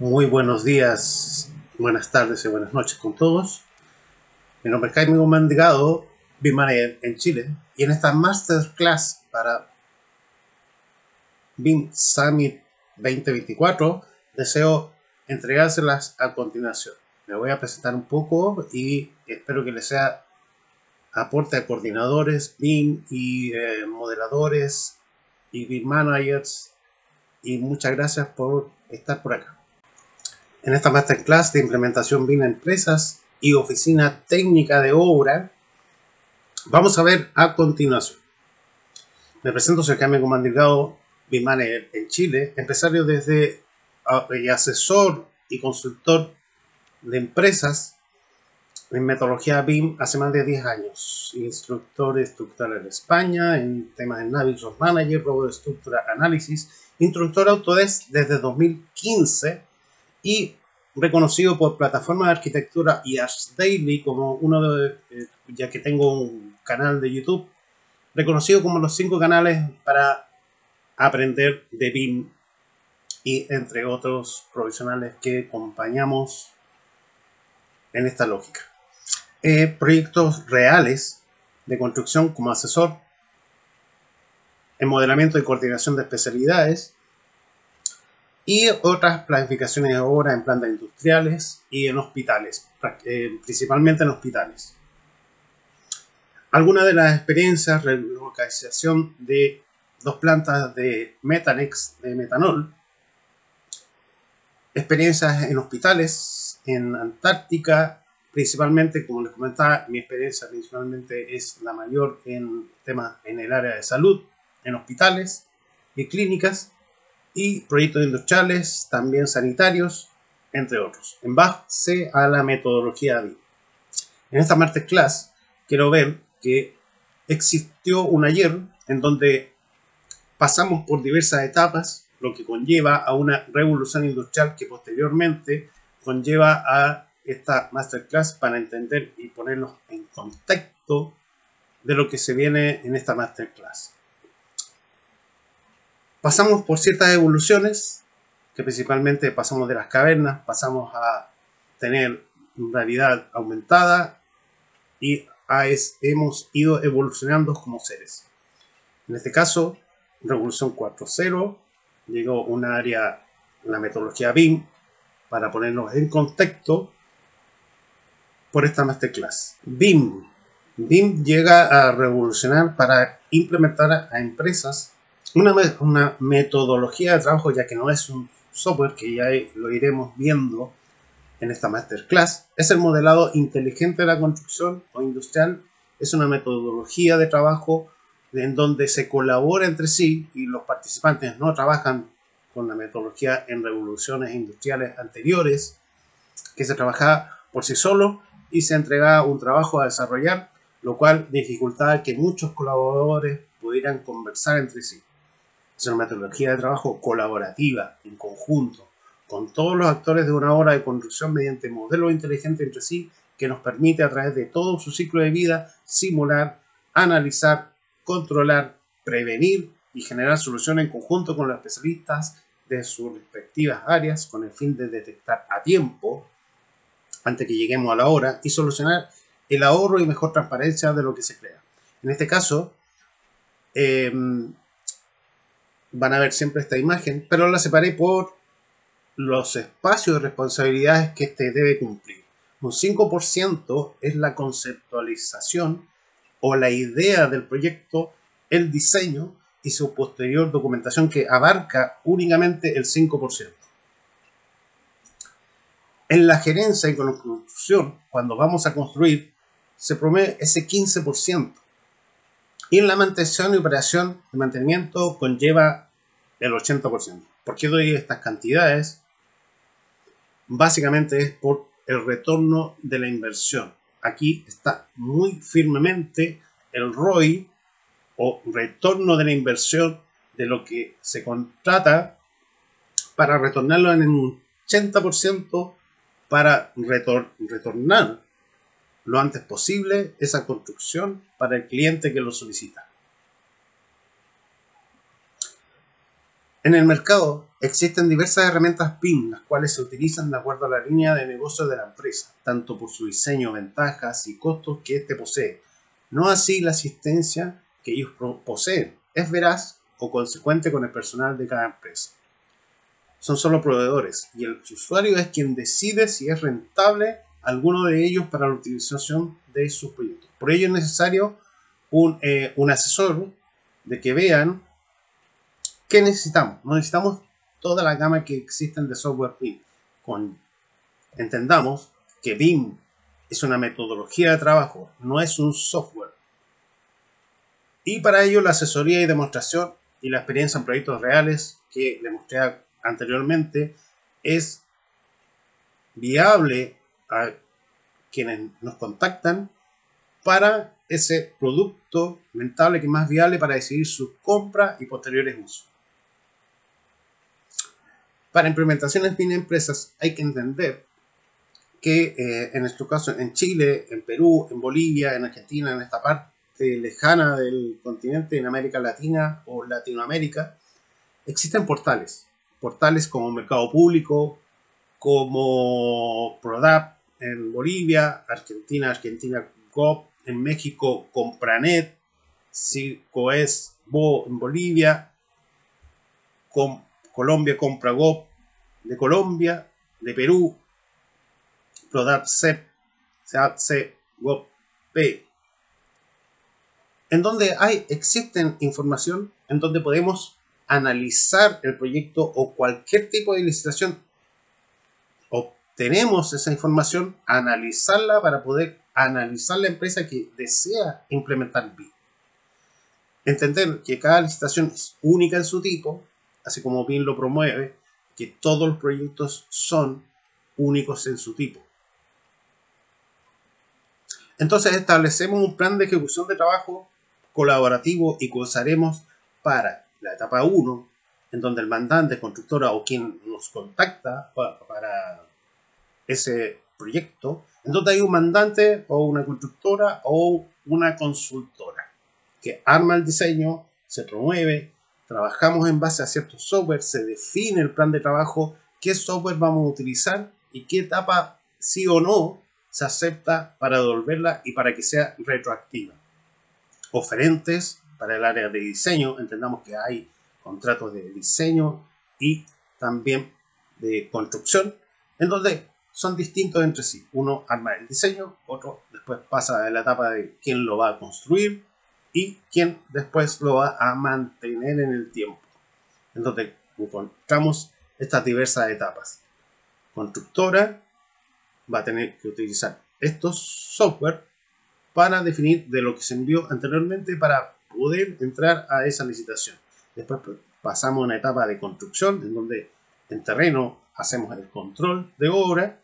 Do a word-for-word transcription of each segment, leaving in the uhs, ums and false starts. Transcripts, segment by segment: Muy buenos días, buenas tardes y buenas noches con todos. Mi nombre es Jaime Guzmán Delgado, BIM Manager en Chile, y en esta Masterclass para BIM Summit veinte veinticuatro deseo entregárselas a continuación. Me voy a presentar un poco y espero que les sea aporte a coordinadores BIM y eh, modeladores y BIM Managers, y muchas gracias por estar por acá. En esta Masterclass de implementación BIM en empresas y oficina técnica de obra, vamos a ver a continuación. Me presento, soy Jaime Guzmán Delgado, BIM Manager en Chile, empresario desde y asesor y consultor de empresas en metodología BIM hace más de diez años, instructor estructural en España en temas de Navisworks Manager, Robot Structural Analysis, instructor Autodesk desde dos mil quince y reconocido por Plataforma de Arquitectura y ArchDaily como uno de, eh, ya que tengo un canal de YouTube, reconocido como los cinco canales para aprender de BIM y entre otros profesionales que acompañamos en esta lógica. Eh, proyectos reales de construcción como asesor en modelamiento y coordinación de especialidades y otras planificaciones de obra en plantas industriales y en hospitales, eh, principalmente en hospitales. Algunas de las experiencias: relocalización de dos plantas de Metanex de metanol, experiencias en hospitales, en Antártica, principalmente, como les comentaba, mi experiencia principalmente es la mayor en temas en el área de salud, en hospitales y clínicas, y proyectos industriales, también sanitarios, entre otros, en base a la metodología BIM. En esta Masterclass quiero ver que existió un ayer en donde pasamos por diversas etapas, lo que conlleva a una revolución industrial que posteriormente conlleva a esta Masterclass para entender y ponernos en contexto de lo que se viene en esta Masterclass. Pasamos por ciertas evoluciones, que principalmente pasamos de las cavernas, pasamos a tener realidad aumentada y a es, hemos ido evolucionando como seres. En este caso, Revolución cuatro punto cero, llegó un área, la metodología BIM, para ponernos en contexto por esta Masterclass. BIM. BIM llega a revolucionar para implementar a empresas una, una metodología de trabajo, ya que no es un software, que ya lo iremos viendo en esta Masterclass. Es el modelado inteligente de la construcción o industrial. Es una metodología de trabajo en donde se colabora entre sí y los participantes no trabajan con la metodología en revoluciones industriales anteriores, que se trabajaba por sí solo y se entregaba un trabajo a desarrollar, lo cual dificultaba que muchos colaboradores pudieran conversar entre sí. Es una metodología de trabajo colaborativa, en conjunto, con todos los actores de una obra de construcción mediante modelos inteligentes entre sí, que nos permite a través de todo su ciclo de vida simular, analizar, controlar, prevenir y generar soluciones en conjunto con los especialistas de sus respectivas áreas, con el fin de detectar a tiempo, antes que lleguemos a la hora, y solucionar el ahorro y mejor transparencia de lo que se crea. En este caso, eh, van a ver siempre esta imagen, pero la separé por los espacios de responsabilidades que este debe cumplir. Un cinco por ciento es la conceptualización o la idea del proyecto, el diseño y su posterior documentación, que abarca únicamente el cinco por ciento. En la gerencia y con la construcción, cuando vamos a construir, se promueve ese quince por ciento. Y en la mantención y operación de mantenimiento conlleva el ochenta por ciento. ¿Por qué doy estas cantidades? Básicamente es por el retorno de la inversión. Aquí está muy firmemente el R O I o retorno de la inversión de lo que se contrata, para retornarlo en un ochenta por ciento, para retor retornar lo antes posible esa construcción para el cliente que lo solicita. En el mercado existen diversas herramientas B I M, las cuales se utilizan de acuerdo a la línea de negocio de la empresa, tanto por su diseño, ventajas y costos que éste posee. No así la asistencia que ellos poseen, es veraz o consecuente con el personal de cada empresa. Son solo proveedores y el usuario es quien decide si es rentable alguno de ellos para la utilización de sus proyectos. Por ello es necesario un, eh, un asesor de que vean ¿qué necesitamos? Necesitamos toda la gama que existen de software B I M. Con, entendamos que B I M es una metodología de trabajo, no es un software. Y para ello la asesoría y demostración y la experiencia en proyectos reales que le mostré anteriormente es viable a quienes nos contactan para ese producto rentable que más viable para decidir su compra y posteriores usos. Para implementaciones B I M empresas hay que entender que eh, en nuestro caso en Chile, en Perú, en Bolivia, en Argentina, en esta parte lejana del continente, en América Latina o Latinoamérica, existen portales. Portales como Mercado Público, como Prodap en Bolivia, Argentina, Argentina G O P, en México, Compranet, Cicoes en Bolivia, Com Colombia, Compragop de Colombia, de Perú, ProDATCEP, C A D C E G O P P, en donde hay, existen información en donde podemos analizar el proyecto o cualquier tipo de licitación. Obtenemos esa información, analizarla para poder analizar la empresa que desea implementar B I M. Entender que cada licitación es única en su tipo, así como B I M lo promueve, que todos los proyectos son únicos en su tipo. Entonces establecemos un plan de ejecución de trabajo colaborativo y comenzaremos para la etapa uno, en donde el mandante, constructora o quien nos contacta para ese proyecto, entonces hay un mandante o una constructora o una consultora que arma el diseño, se promueve, trabajamos en base a ciertos software, se define el plan de trabajo, qué software vamos a utilizar y qué etapa sí o no se acepta para devolverla y para que sea retroactiva. Oferentes para el área de diseño, entendamos que hay contratos de diseño y también de construcción, en donde son distintos entre sí. Uno arma el diseño, otro después pasa a la etapa de quién lo va a construir y quién después lo va a mantener en el tiempo. Entonces encontramos estas diversas etapas. Constructora va a tener que utilizar estos software para definir de lo que se envió anteriormente para poder entrar a esa licitación. Después pasamos a una etapa de construcción en donde en terreno hacemos el control de obra.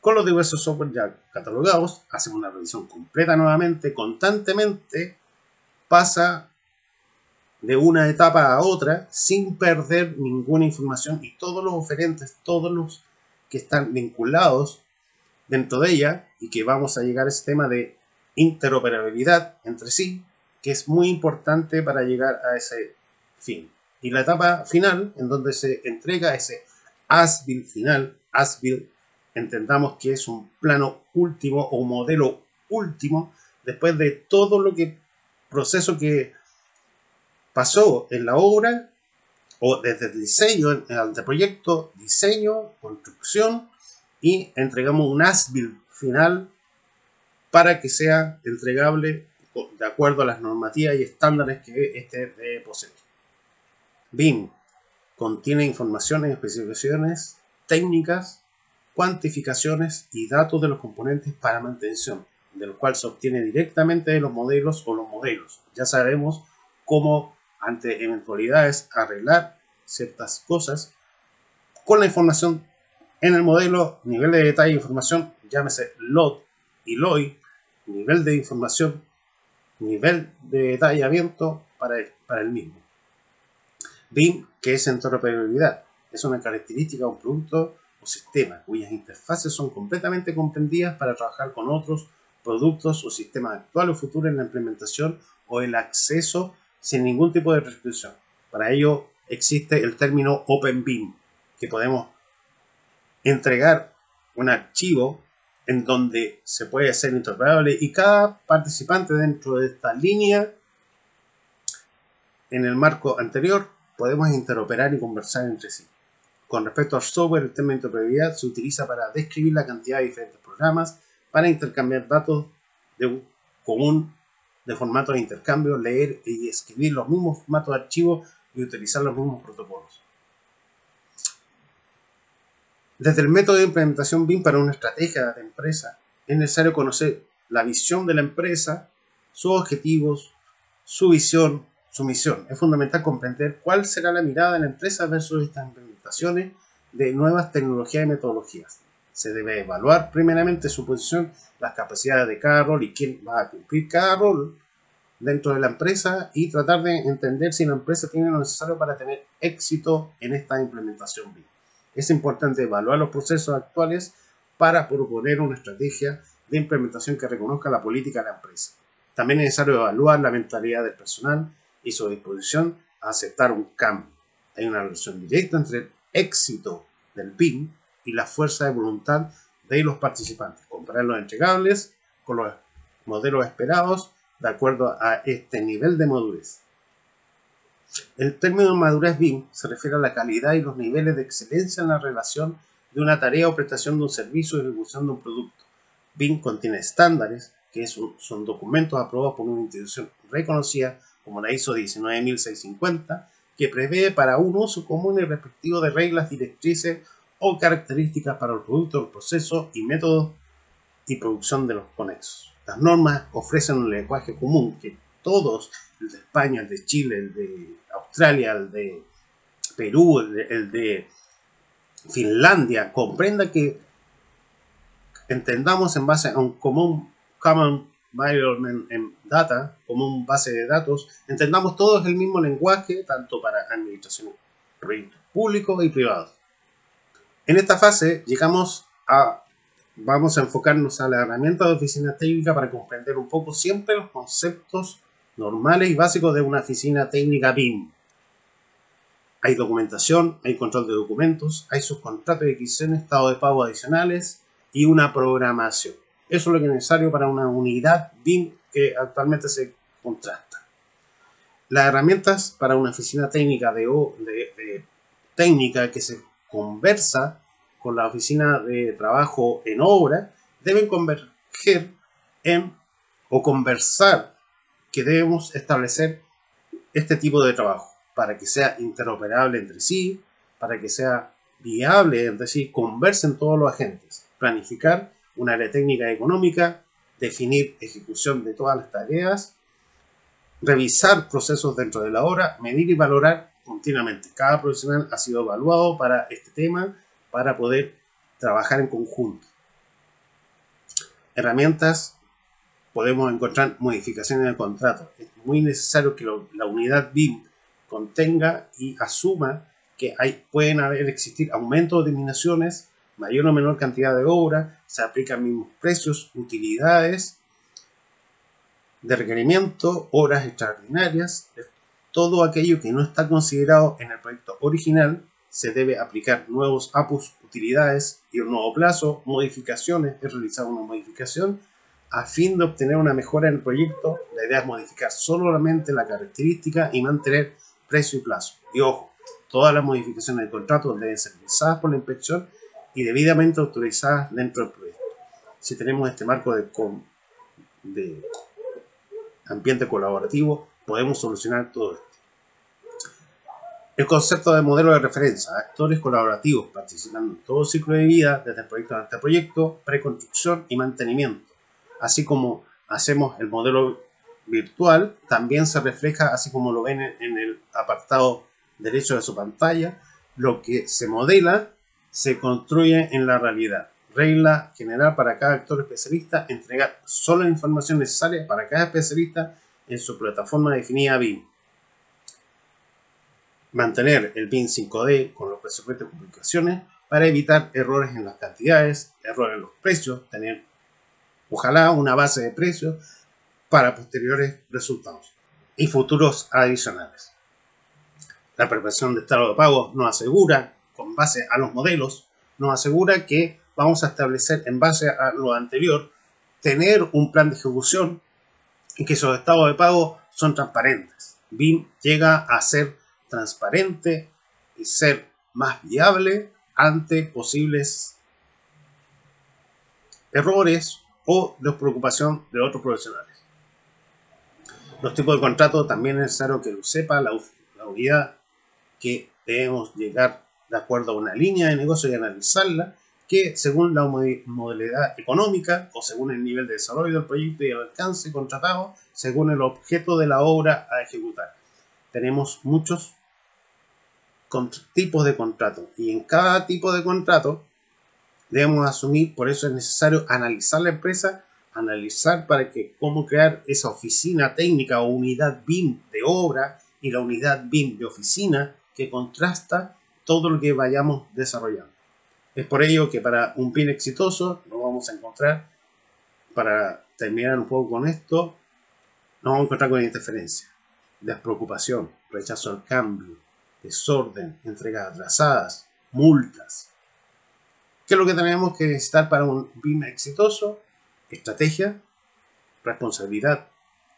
Con los diversos software ya catalogados, hacemos una revisión completa nuevamente, constantemente, pasa de una etapa a otra sin perder ninguna información y todos los oferentes, todos los que están vinculados dentro de ella y que vamos a llegar a ese tema de interoperabilidad entre sí, que es muy importante para llegar a ese fin. Y la etapa final en donde se entrega ese as-built final, as-built, entendamos que es un plano último o modelo último después de todo lo que proceso que pasó en la obra o desde el diseño al proyecto, diseño, construcción y entregamos un as-built final para que sea entregable de acuerdo a las normativas y estándares que este posee. B I M contiene información en especificaciones técnicas, cuantificaciones y datos de los componentes para mantención, de lo cual se obtiene directamente de los modelos o los modelos. Ya sabemos cómo ante eventualidades arreglar ciertas cosas con la información en el modelo, nivel de detalle de información, llámese L O T y L O I, nivel de información, nivel de detallamiento para el, para el mismo. B I M, que es interoperabilidad, es una característica de un producto o sistema cuyas interfaces son completamente comprendidas para trabajar con otros productos o sistemas actuales o futuros en la implementación o el acceso sin ningún tipo de restricción. Para ello existe el término Open BIM, que podemos entregar un archivo en donde se puede ser interoperable, y cada participante dentro de esta línea, en el marco anterior, podemos interoperar y conversar entre sí. Con respecto al software, el tema de interoperabilidad se utiliza para describir la cantidad de diferentes programas, para intercambiar datos de un común de formatos de intercambio, leer y escribir los mismos formatos de archivos y utilizar los mismos protocolos. Desde el método de implementación BIM para una estrategia de empresa, es necesario conocer la visión de la empresa, sus objetivos, su visión, su misión. Es fundamental comprender cuál será la mirada de la empresa versus estas implementaciones de nuevas tecnologías y metodologías. Se debe evaluar primeramente su posición, las capacidades de cada rol y quién va a cumplir cada rol dentro de la empresa, y tratar de entender si la empresa tiene lo necesario para tener éxito en esta implementación BIM. Es importante evaluar los procesos actuales para proponer una estrategia de implementación que reconozca la política de la empresa. También es necesario evaluar la mentalidad del personal y su disposición a aceptar un cambio. Hay una relación directa entre el éxito del BIM y la fuerza de voluntad de los participantes. Comparar los entregables con los modelos esperados de acuerdo a este nivel de madurez. El término madurez BIM se refiere a la calidad y los niveles de excelencia en la relación de una tarea o prestación de un servicio y ejecución de un producto. BIM contiene estándares, que son documentos aprobados por una institución reconocida como la ISO diecinueve mil seiscientos cincuenta, que prevé para un uso común y respectivo de reglas, directrices o características para el producto, el proceso y métodos y producción de los conexos. Las normas ofrecen un lenguaje común que todos, el de España, el de Chile, el de Australia, el de Perú, el de, el de Finlandia, comprenda que entendamos en base a un común common environment en data, común base de datos, entendamos todos el mismo lenguaje, tanto para administración, proyectos públicos y privados. En esta fase llegamos a, vamos a enfocarnos a la herramienta de oficina técnica para comprender un poco siempre los conceptos normales y básicos de una oficina técnica BIM. Hay documentación, hay control de documentos, hay subcontratos de adquisición, estado de pago adicionales y una programación. Eso es lo que es necesario para una unidad BIM que actualmente se contrata. Las herramientas para una oficina técnica de, de, de técnica que se conversa con la oficina de trabajo en obra, deben converger en o conversar que debemos establecer este tipo de trabajo para que sea interoperable entre sí, para que sea viable entre sí, conversen todos los agentes, planificar un área técnica y económica, definir ejecución de todas las tareas, revisar procesos dentro de la obra, medir y valorar continuamente. Cada profesional ha sido evaluado para este tema para poder trabajar en conjunto. Herramientas, podemos encontrar modificaciones en el contrato. Es muy necesario que lo, la unidad BIM contenga y asuma que hay, pueden haber, existir aumentos o disminuciones, mayor o menor cantidad de obra, se aplican mismos precios, utilidades de requerimiento, obras extraordinarias. Todo aquello que no está considerado en el proyecto original se debe aplicar nuevos A P Us, utilidades y un nuevo plazo, modificaciones, es realizar una modificación a fin de obtener una mejora en el proyecto. La idea es modificar solamente la característica y mantener precio y plazo. Y ojo, todas las modificaciones del contrato deben ser revisadas por la inspección y debidamente autorizadas dentro del proyecto. Si tenemos este marco de, de ambiente colaborativo, podemos solucionar todo esto. El concepto de modelo de referencia, actores colaborativos participando en todo el ciclo de vida, desde el proyecto hasta el proyecto, preconstrucción y mantenimiento. Así como hacemos el modelo virtual, también se refleja, así como lo ven en el apartado derecho de su pantalla, lo que se modela se construye en la realidad. Regla general para cada actor especialista, entregar solo la información necesaria para cada especialista en su plataforma definida BIM. Mantener el BIM cinco D con los presupuestos de publicaciones para evitar errores en las cantidades, errores en los precios, tener ojalá una base de precios para posteriores resultados y futuros adicionales. La perfección de estado de pagos nos asegura, con base a los modelos, nos asegura que vamos a establecer en base a lo anterior, tener un plan de ejecución y que esos estados de pago son transparentes. B I M llega a ser transparente y ser más viable ante posibles errores o despreocupación de otros profesionales. Los tipos de contrato también es necesario que lo sepa la, la unidad, que debemos llegar de acuerdo a una línea de negocio y analizarla, que según la modalidad económica o según el nivel de desarrollo del proyecto y el alcance contratado, según el objeto de la obra a ejecutar. Tenemos muchos tipos de contrato y en cada tipo de contrato debemos asumir, por eso es necesario analizar la empresa, analizar para que cómo crear esa oficina técnica o unidad B I M de obra y la unidad B I M de oficina que contrasta todo lo que vayamos desarrollando. Es por ello que para un B I M exitoso nos vamos a encontrar, para terminar un poco con esto, nos vamos a encontrar con interferencia, despreocupación, rechazo al cambio, desorden, entregas atrasadas, multas. ¿Qué es lo que tenemos que necesitar para un B I M exitoso? Estrategia, responsabilidad,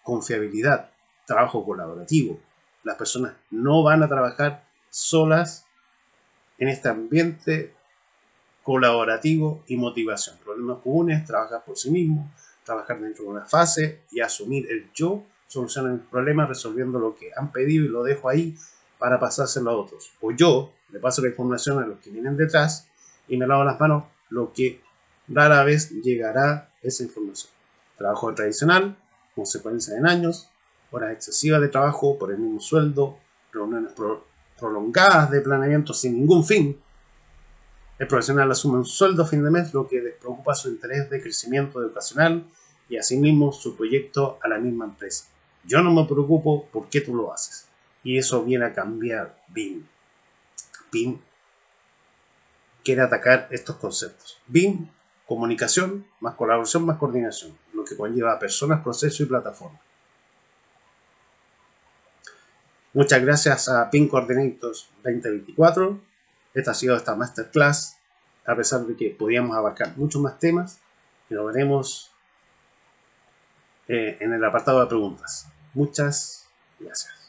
confiabilidad, trabajo colaborativo. Las personas no van a trabajar solas en este ambiente colaborativo y motivación. Problemas comunes, trabajar por sí mismo, trabajar dentro de una fase y asumir el yo, solucionar el problema resolviendo lo que han pedido y lo dejo ahí para pasárselo a otros. O yo le paso la información a los que vienen detrás y me lavo las manos, lo que rara vez llegará esa información. Trabajo tradicional, consecuencia en años, horas excesivas de trabajo por el mismo sueldo, reuniones pro prolongadas de planeamiento sin ningún fin. El profesional asume un sueldo a fin de mes, lo que despreocupa su interés de crecimiento educacional y asimismo su proyecto a la misma empresa. Yo no me preocupo por qué tú lo haces. Y eso viene a cambiar B I M. B I M quiere atacar estos conceptos. B I M, comunicación, más colaboración, más coordinación, lo que conlleva a personas, procesos y plataformas. Muchas gracias a B I M Coordinator veinte veinticuatro. Esta ha sido esta masterclass, a pesar de que podíamos abarcar muchos más temas, y lo veremos eh, en el apartado de preguntas. Muchas gracias.